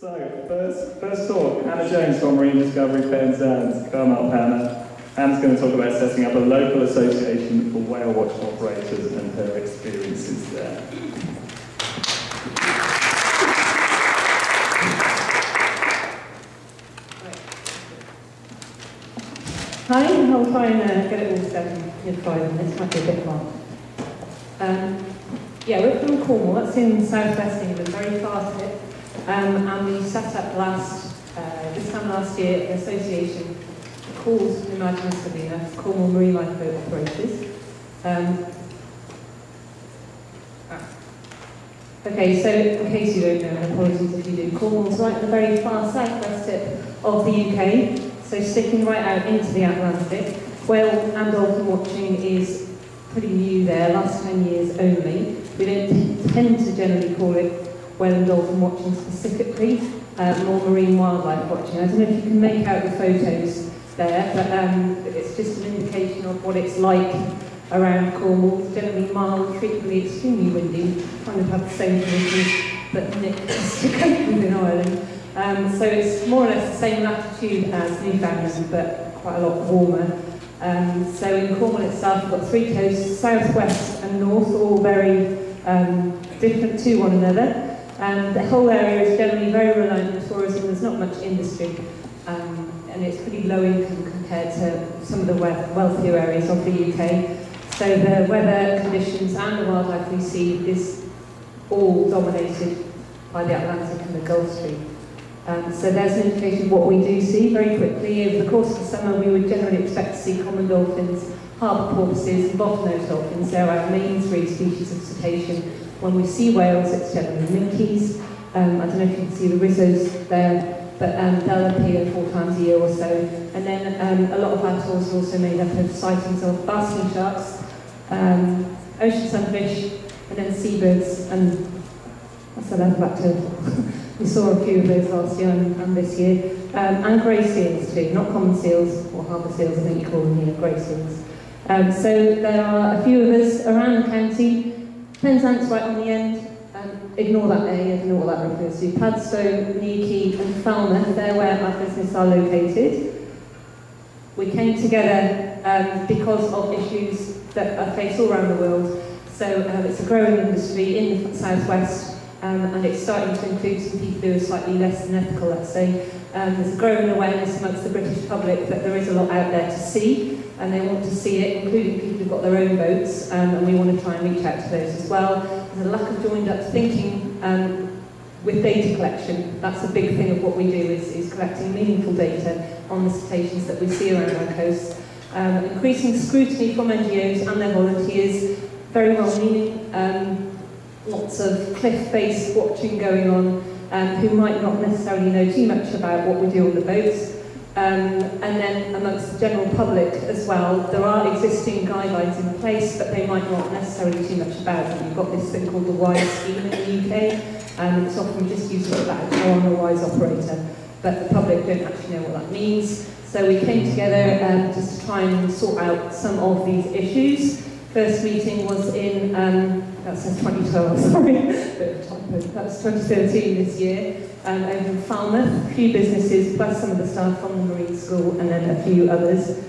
So, first talk, Hannah Jones from Marine Discovery Penzance. Come up, Hannah. Hannah's going to talk about setting up a local association for whale watch operators and her experiences there. Hi, I'll try and get it all set in 5 minutes, might be a bit long. Yeah, we're from Cornwall, that's in southwest England, very far to it. And we set up this time last year an association called Imagine Sabina Cornwall Marinelife Boat Operators. Okay, so in case you don't know, and apologies if you do, Cornwall's right in the very far southwest tip of the UK. So sticking right out into the Atlantic. Whale and dolphin watching is pretty new there, last 10 years only. We don't tend to generally call it whale and dolphin watching specifically, more marine wildlife watching. I don't know if you can make out the photos there, but it's just an indication of what it's like around Cornwall. It's generally mild, frequently extremely windy, kind of have the same conditions, but Nick has to cope with in Ireland. So it's more or less the same latitude as Newfoundland, but quite a lot warmer. So in Cornwall itself, we've got three coasts, south, west and north, all very different to one another. The whole area is generally very reliant on tourism. There's not much industry, and it's pretty low income compared to some of the wealthier areas of the UK. So the weather conditions and the wildlife we see is all dominated by the Atlantic and the Gulf Stream. So there's an indication of what we do see very quickly. Over the course of the summer, we would generally expect to see common dolphins, harbour porpoises, and bottlenose dolphins. They're our main three species of cetacean. When we see whales, it's generally minkies. I don't know if you can see the rissos there, but they'll appear 4 times a year or so. And then a lot of our tours are also made up of sightings of basking sharks, ocean sunfish, and then seabirds, and that's a leatherback turtle. We saw a few of those last year and this year. And grey seals too, not common seals or harbour seals, I think you call them here, grey seals. So there are a few of us around the county. Penzance right on the end, ignore that A, ignore what that refers to. Padstow, Newquay and Falmouth, they're where our business are located. We came together because of issues that are faced all around the world. So it's a growing industry in the southwest. And it's starting to include some people who are slightly less than ethical, let's say. There's a growing awareness amongst the British public that there is a lot out there to see, and they want to see it, including people who've got their own boats, and we want to try and reach out to those as well. There's a lack of joined-up thinking with data collection. That's a big thing of what we do, is collecting meaningful data on the cetaceans that we see around our coast. Increasing scrutiny from NGOs and their volunteers, very well-meaning. Lots of cliff-based watching going on, who might not necessarily know too much about what we do on the boats. And then amongst the general public as well, there are existing guidelines in place, but they might not necessarily too much about them. You've got this thing called the WISE scheme in the UK, and it's often just used for that, or on a WISE operator, but the public don't actually know what that means. So we came together just to try and sort out some of these issues. First meeting was in, that says 2012, sorry, that was 2013 this year, over in Falmouth, a few businesses, plus some of the staff from the Marine School, and then a few others.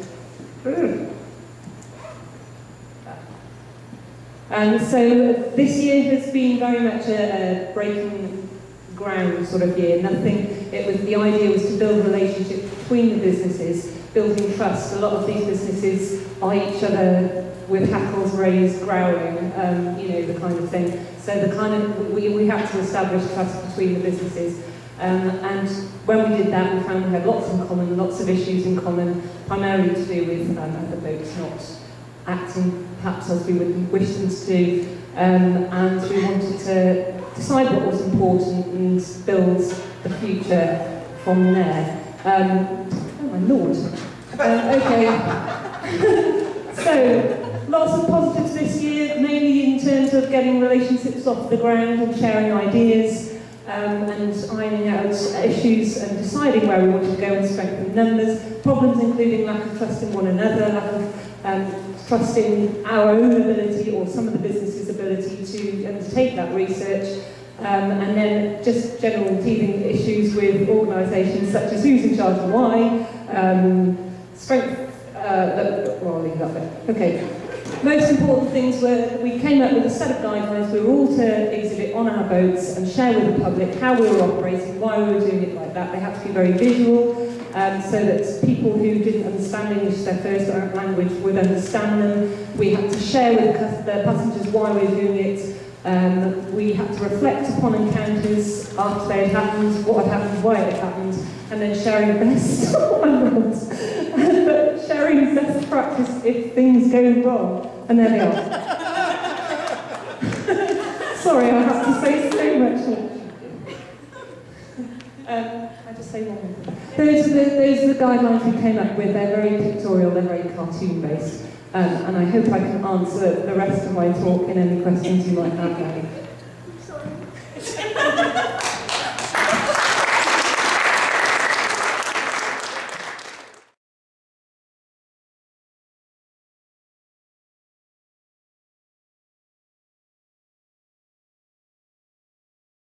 So this year has been very much a breaking ground sort of year. The idea was to build relationships between the businesses, building trust. A lot of these businesses are each other with hackles raised, growling, you know, the kind of thing. So the kind of, we had to establish trust between the businesses. And when we did that, we found we had lots in common, lots of issues in common, primarily to do with other boats not acting perhaps as we would wish them to do. And we wanted to decide what was important and build the future from there. Oh my lord. Okay. So, lots of positives this year, mainly in terms of getting relationships off the ground and sharing ideas, and ironing out issues and deciding where we want to go and strengthen numbers. Problems including lack of trust in one another, lack of trust in our own ability or some of the business's ability to undertake that research, And then just general teething issues with organisations such as who's in charge and why, strength, well, I'll leave that there. Okay. Most important things were we came up with a set of guidelines we were all to exhibit on our boats and share with the public how we were operating, why we were doing it like that. They had to be very visual, so that people who didn't understand English, their first language, would understand them. We had to share with the passengers why we were doing it. We had to reflect upon encounters after they had happened, what had happened, why it had happened, and then sharing best but sharing best practice if things go wrong. And there they are. Sorry, I have to say so much. I just say one more. Those are the guidelines we came up with. They're very pictorial, they're very cartoon based. And I hope I can answer the rest of my talk in any questions you might have.